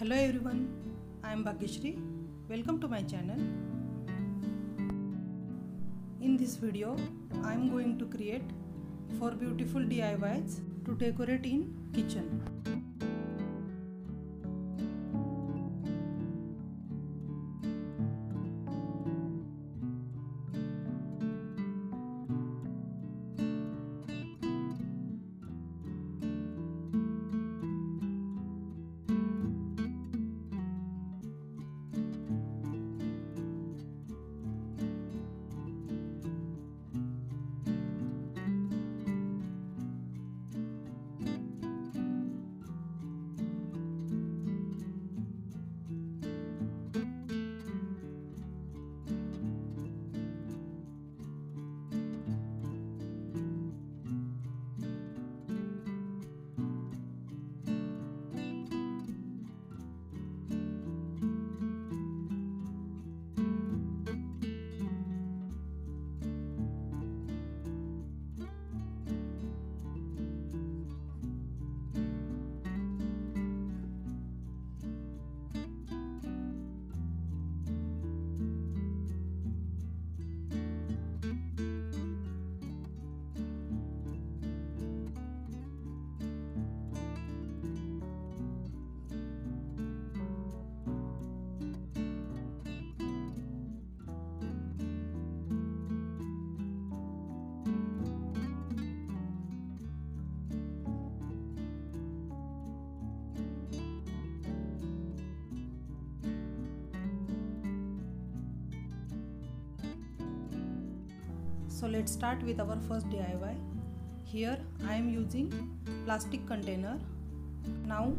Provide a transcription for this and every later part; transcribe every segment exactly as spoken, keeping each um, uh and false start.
Hello everyone, I am Bhagishree. Welcome to my channel. In this video, I am going to create four beautiful D I Ys to decorate in kitchen. So let's start with our first D I Y. Here I am using plastic container. Now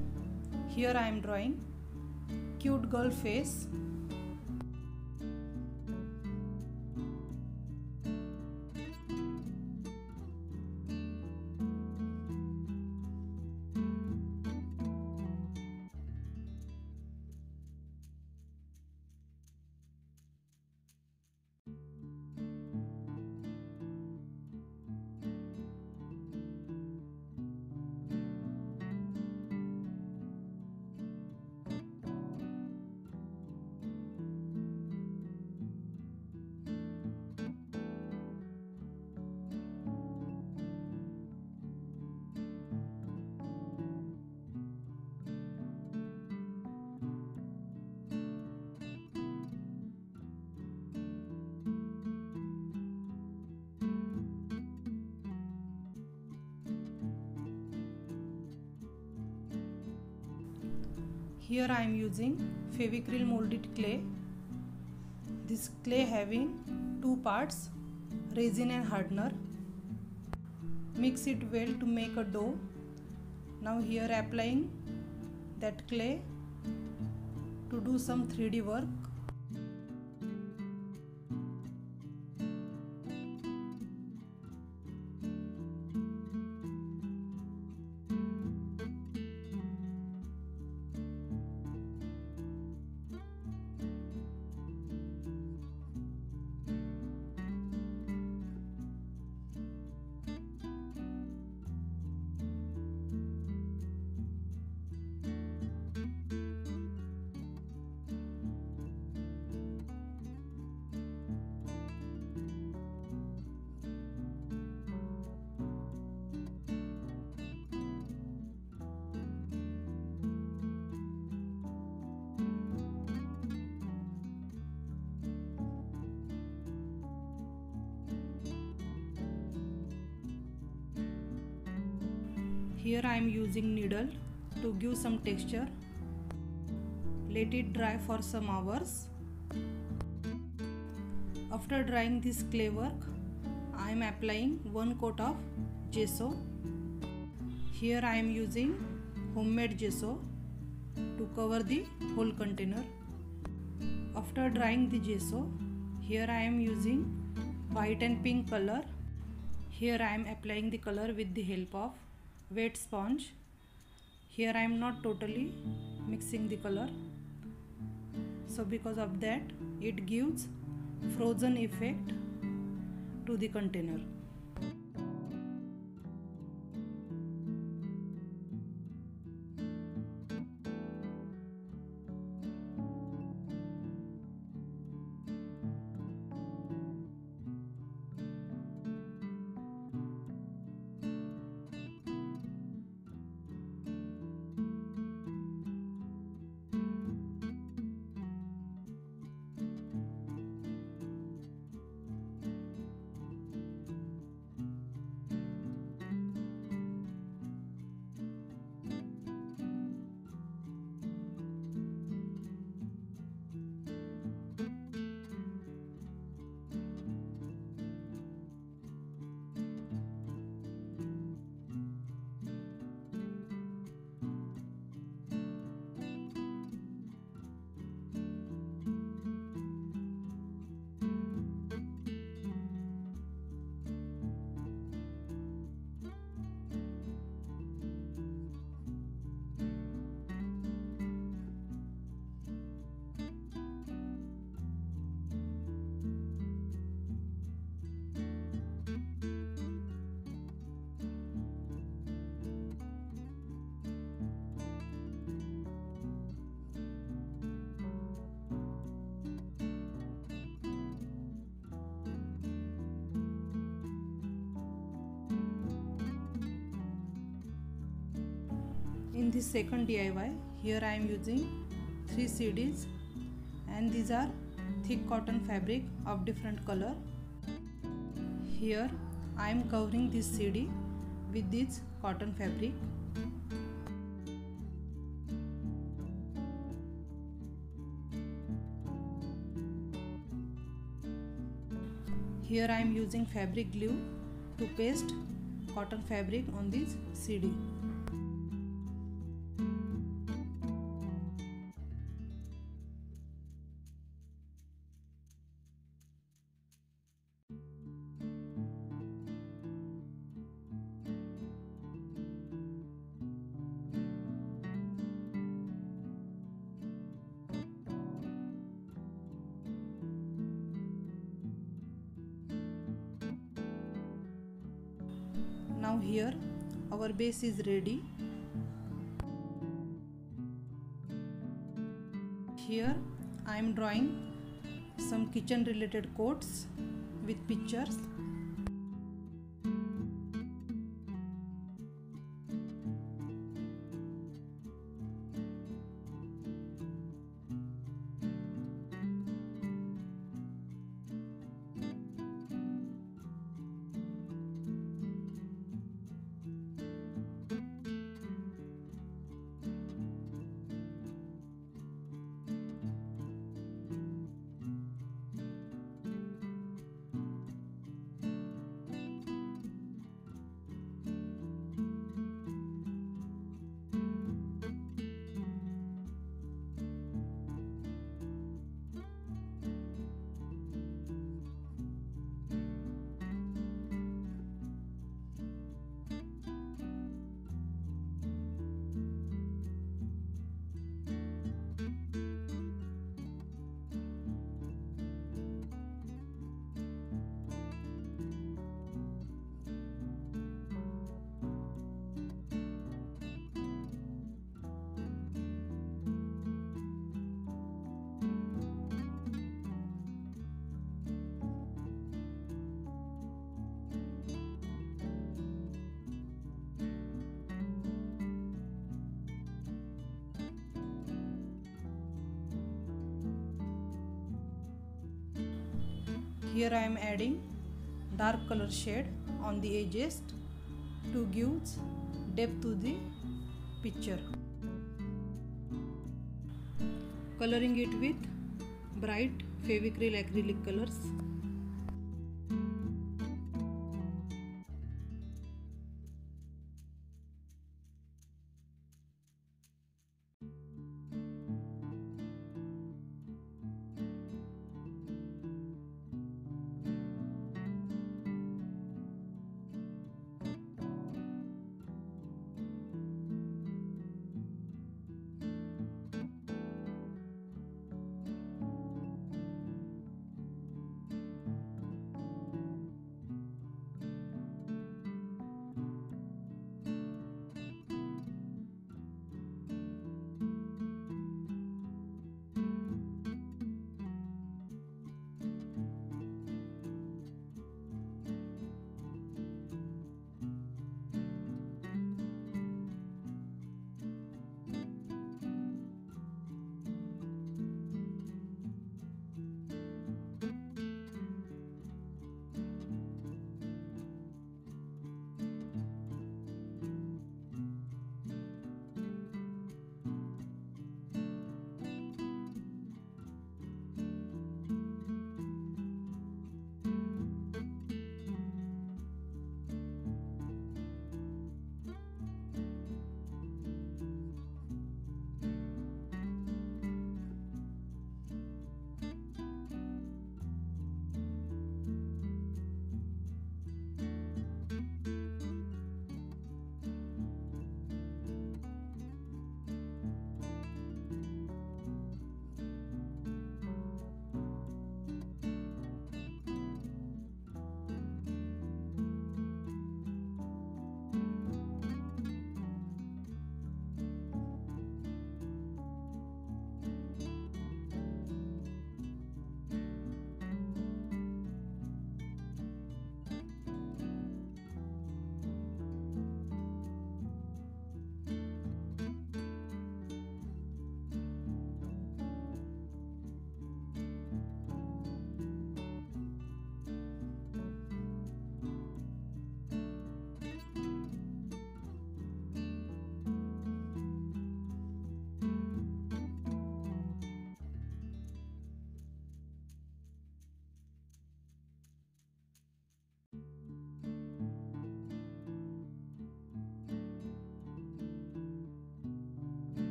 here I am drawing cute girl face. Here I am using Fevicryl Mould It clay. This clay having two parts, resin and hardener. Mix it well to make a dough. Now here applying that clay to do some three D work. Here I am using needle to give some texture. Let it dry for some hours. After drying this clay work, I am applying one coat of gesso. Here I am using homemade gesso to cover the whole container. After drying the gesso, here I am using white and pink color. Here I am applying the color with the help of wet sponge. Here I am not totally mixing the color, so because of that it gives frozen effect to the container. In this second D I Y, here I am using three C Ds, and these are thick cotton fabric of different color. Here I am covering this C D with this cotton fabric. Here I am using fabric glue to paste cotton fabric on this C D. Now here our base is ready. Here I am drawing some kitchen related quotes with pictures. Here I am adding dark color shade on the edges to give depth to the picture. Coloring it with bright Fevicryl acrylic colors.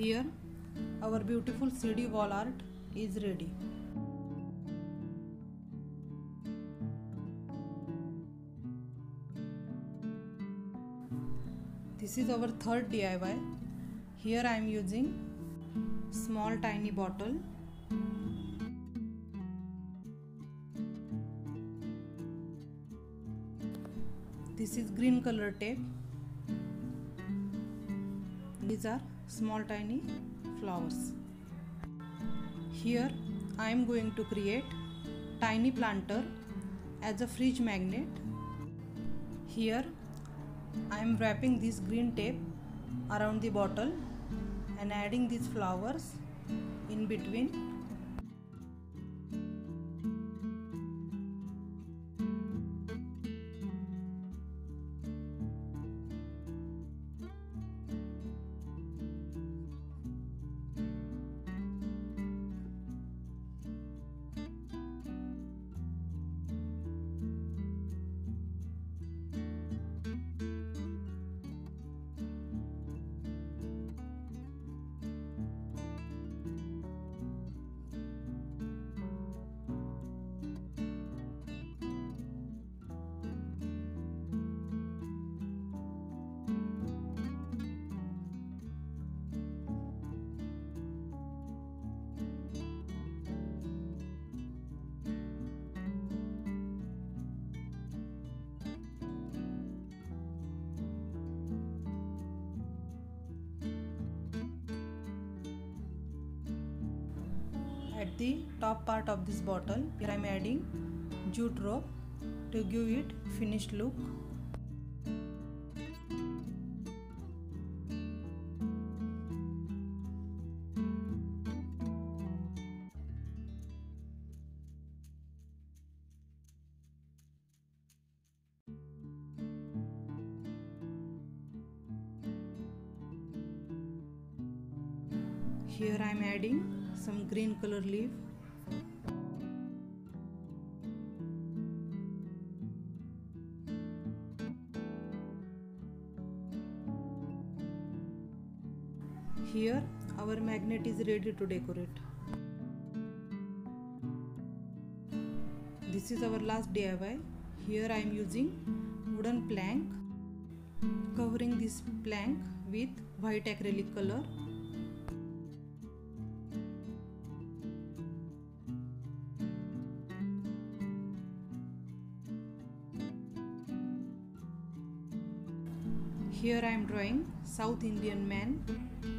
Here, our beautiful C D wall art is ready. This is our third D I Y. Here I am using small tiny bottle, this is green color tape, these are small tiny flowers. Here I am going to create tiny planter as a fridge magnet. Here I am wrapping this green tape around the bottle and adding these flowers in between. At the top part of this bottle, here I am adding jute rope to give it finished look. Here I am adding some green color leaf. Here our magnet is ready to decorate. This is our last D I Y. Here I am using wooden plank, covering this plank with white acrylic color. Here I am drawing South Indian man.